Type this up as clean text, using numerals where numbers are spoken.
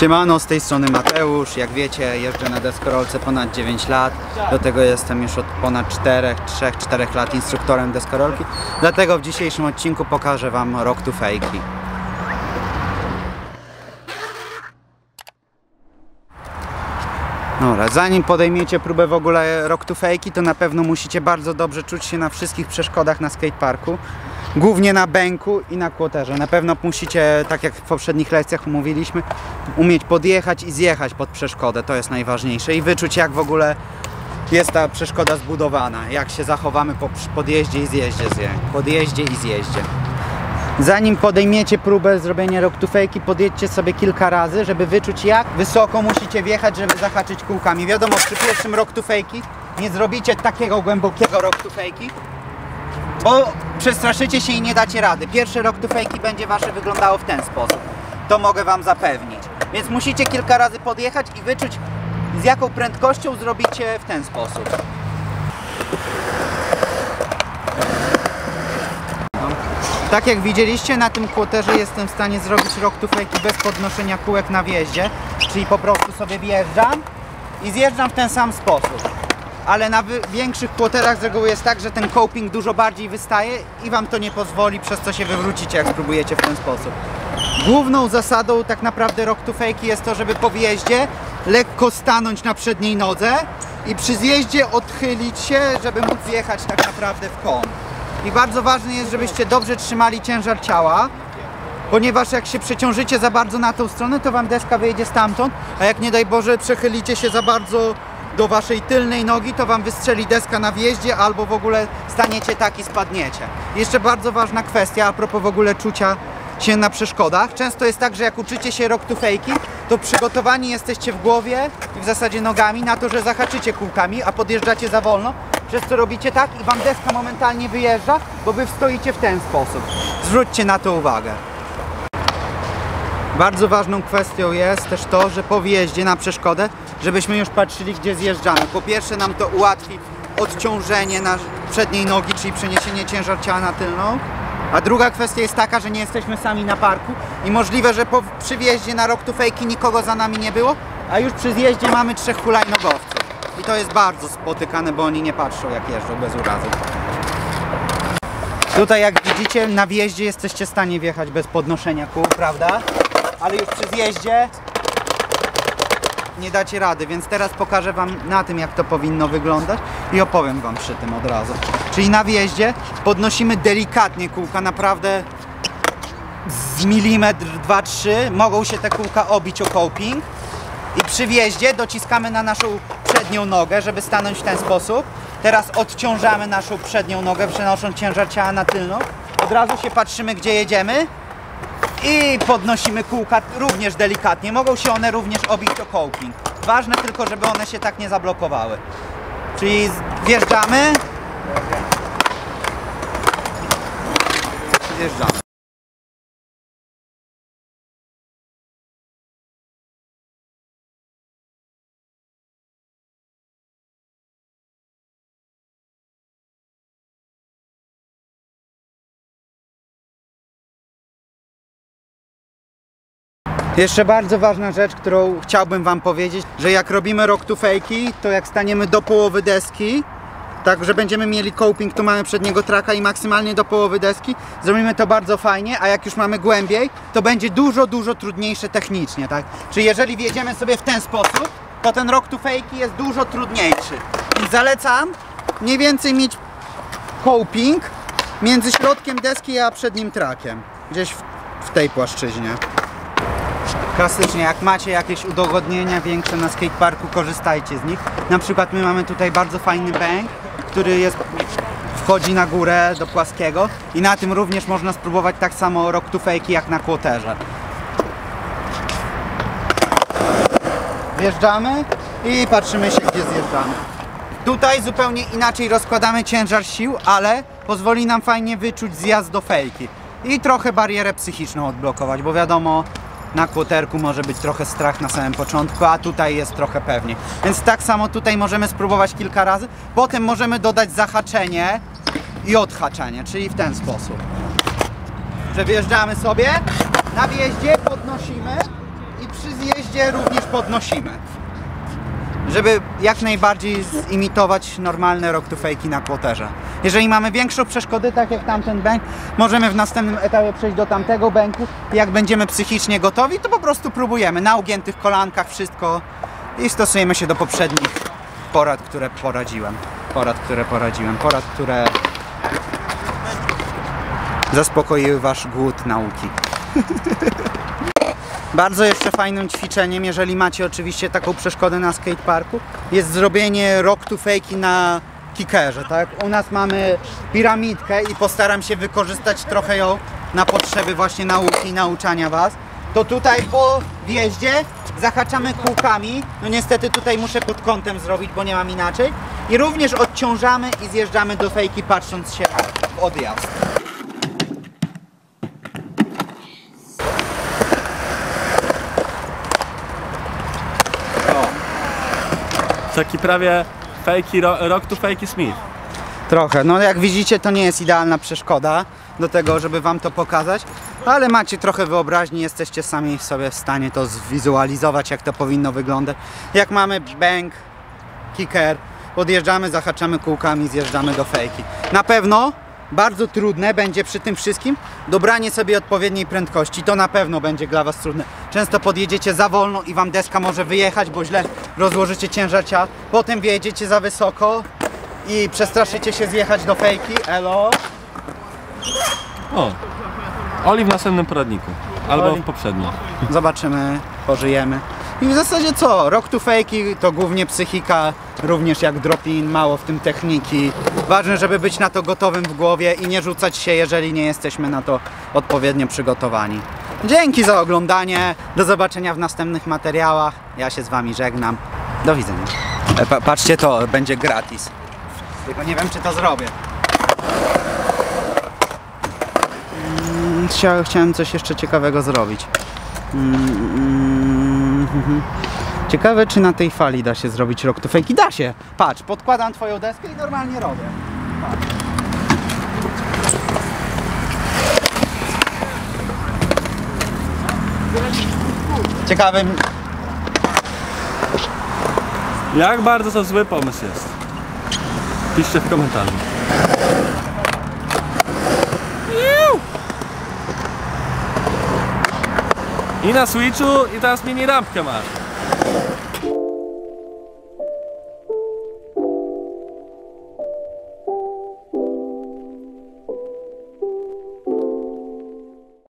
Siemano, z tej strony Mateusz. Jak wiecie, jeżdżę na deskorolce ponad 9 lat. Do tego jestem już od ponad 3-4 lat instruktorem deskorolki. Dlatego w dzisiejszym odcinku pokażę wam rock to fakie. Dobra, zanim podejmiecie próbę w ogóle rock to fakie, to na pewno musicie bardzo dobrze czuć się na wszystkich przeszkodach na skateparku. Głównie na bęku i na kłoterze. Na pewno musicie, tak jak w poprzednich lekcjach mówiliśmy, umieć podjechać i zjechać pod przeszkodę. To jest najważniejsze. I wyczuć, jak w ogóle jest ta przeszkoda zbudowana. Jak się zachowamy po podjeździe i zjeździe. Zanim podejmiecie próbę zrobienia rock to fakie, podjedźcie sobie kilka razy, żeby wyczuć, jak wysoko musicie wjechać, żeby zahaczyć kółkami. Wiadomo, przy pierwszym rock to fakie nie zrobicie takiego głębokiego rock to fakie, bo przestraszycie się i nie dacie rady. Pierwszy rock to fakie będzie wasze wyglądało w ten sposób. To mogę wam zapewnić. Więc musicie kilka razy podjechać i wyczuć, z jaką prędkością zrobicie w ten sposób. No. Tak jak widzieliście, na tym kłoterze jestem w stanie zrobić rock to fakie bez podnoszenia kółek na wjeździe. Czyli po prostu sobie wjeżdżam i zjeżdżam w ten sam sposób. Ale na większych kłoterach z reguły jest tak, że ten coping dużo bardziej wystaje i wam to nie pozwoli, przez co się wywrócicie, jak spróbujecie w ten sposób. Główną zasadą tak naprawdę rock to fakie jest to, żeby po wjeździe lekko stanąć na przedniej nodze i przy zjeździe odchylić się, żeby móc zjechać tak naprawdę w kąt. I bardzo ważne jest, żebyście dobrze trzymali ciężar ciała, ponieważ jak się przeciążycie za bardzo na tą stronę, to wam deska wyjdzie stamtąd, a jak nie daj Boże przechylicie się za bardzo do waszej tylnej nogi, to wam wystrzeli deska na wjeździe albo w ogóle staniecie tak i spadniecie. Jeszcze bardzo ważna kwestia a propos w ogóle czucia się na przeszkodach. Często jest tak, że jak uczycie się rock to fakie, to przygotowani jesteście w głowie i w zasadzie nogami na to, że zahaczycie kółkami, a podjeżdżacie za wolno, przez co robicie tak i wam deska momentalnie wyjeżdża, bo wy stoicie w ten sposób. Zwróćcie na to uwagę. Bardzo ważną kwestią jest też to, że po wjeździe na przeszkodę, żebyśmy już patrzyli, gdzie zjeżdżamy. Po pierwsze nam to ułatwi odciążenie na przedniej nogi, czyli przeniesienie ciężaru ciała na tylną. A druga kwestia jest taka, że nie jesteśmy sami na parku i możliwe, że przy wjeździe na rock to fakie nikogo za nami nie było, a już przy zjeździe mamy 3 hulajnogowców. I to jest bardzo spotykane, bo oni nie patrzą, jak jeżdżą, bez urazy. Tutaj jak widzicie, na wjeździe jesteście w stanie wjechać bez podnoszenia kół, prawda? Ale już przy zjeździe nie dacie rady, więc teraz pokażę wam na tym, jak to powinno wyglądać i opowiem wam przy tym od razu. Czyli na wjeździe podnosimy delikatnie kółka, naprawdę z milimetr, 2-3, mogą się te kółka obić o coping i przy wjeździe dociskamy na naszą przednią nogę, żeby stanąć w ten sposób. Teraz odciążamy naszą przednią nogę, przenosząc ciężar ciała na tylną. Od razu się patrzymy, gdzie jedziemy. I podnosimy kółka również delikatnie. Mogą się one również obić o coping. Ważne tylko, żeby one się tak nie zablokowały. Czyli wjeżdżamy. Wjeżdżamy. Jeszcze bardzo ważna rzecz, którą chciałbym wam powiedzieć, że jak robimy rock to fakie, to jak staniemy do połowy deski, tak że będziemy mieli coping, tu mamy przedniego traka i maksymalnie do połowy deski, zrobimy to bardzo fajnie, a jak już mamy głębiej, to będzie dużo trudniejsze technicznie, tak? Czyli jeżeli wjedziemy sobie w ten sposób, to ten rock to fakie jest dużo trudniejszy. Więc zalecam mniej więcej mieć coping między środkiem deski a przednim trakiem, gdzieś w tej płaszczyźnie. Klasycznie, jak macie jakieś udogodnienia większe na skateparku, korzystajcie z nich. Na przykład my mamy tutaj bardzo fajny bęk, który wchodzi na górę do płaskiego i na tym również można spróbować tak samo rock to fakie jak na kłoterze. Wjeżdżamy i patrzymy się, gdzie zjeżdżamy. Tutaj zupełnie inaczej rozkładamy ciężar sił, ale pozwoli nam fajnie wyczuć zjazd do fejki i trochę barierę psychiczną odblokować, bo wiadomo, na kłoterku może być trochę strach na samym początku, a tutaj jest trochę pewniej. Więc tak samo tutaj możemy spróbować kilka razy. Potem możemy dodać zahaczenie i odhaczenie, czyli w ten sposób. Że wjeżdżamy sobie, na wjeździe podnosimy i przy zjeździe oczywiście również podnosimy, żeby jak najbardziej zimitować normalne rock to fakie na kłoterze. Jeżeli mamy większą przeszkodę, tak jak tamten bęk, możemy w następnym etapie przejść do tamtego bęku. Jak będziemy psychicznie gotowi, to po prostu próbujemy na ugiętych kolankach wszystko i stosujemy się do poprzednich porad, które poradziłem. Porad, które zaspokoiły wasz głód nauki. Bardzo jeszcze fajnym ćwiczeniem, jeżeli macie oczywiście taką przeszkodę na skateparku, jest zrobienie rock to fakie na kickerze, tak? U nas mamy piramidkę i postaram się wykorzystać trochę ją na potrzeby właśnie nauki i nauczania was. To tutaj po wjeździe zahaczamy kółkami, no niestety tutaj muszę pod kątem zrobić, bo nie mam inaczej. I również odciążamy i zjeżdżamy do fejki, patrząc się w odjazd. Taki prawie fakie, rock to fakie Smith. Trochę, no jak widzicie, to nie jest idealna przeszkoda do tego, żeby wam to pokazać, ale macie trochę wyobraźni, jesteście sami sobie w stanie to zwizualizować, jak to powinno wyglądać. Jak mamy bank, kicker, podjeżdżamy, zahaczamy kółkami, zjeżdżamy do fejki. Na pewno bardzo trudne będzie przy tym wszystkim dobranie sobie odpowiedniej prędkości. To na pewno będzie dla was trudne. Często podjedziecie za wolno i wam deska może wyjechać, bo źle rozłożycie ciężar ciała. Potem wjedziecie za wysoko i przestraszycie się zjechać do fejki. Elo. O, Oli w następnym poradniku. Albo w poprzednim. Zobaczymy, pożyjemy. I w zasadzie co? Rock to fakie to głównie psychika, również jak drop-in, mało w tym techniki. Ważne, żeby być na to gotowym w głowie i nie rzucać się, jeżeli nie jesteśmy na to odpowiednio przygotowani. Dzięki za oglądanie, do zobaczenia w następnych materiałach. Ja się z wami żegnam. Do widzenia. Patrzcie to, będzie gratis. Tylko nie wiem, czy to zrobię. Chciałem coś jeszcze ciekawego zrobić. Ciekawe, czy na tej fali da się zrobić rock to fakie. Da się! Patrz, podkładam twoją deskę i normalnie robię. Patrz. Ciekawym... Jak bardzo to zły pomysł jest? Piszcie w komentarzu. I na switchu, i teraz mini rampkę masz.